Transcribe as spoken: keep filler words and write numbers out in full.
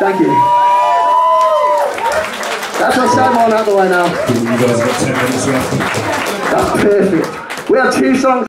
Thank you. That's our song on out the way now. You guys got ten minutes left. That's perfect. We have two songs.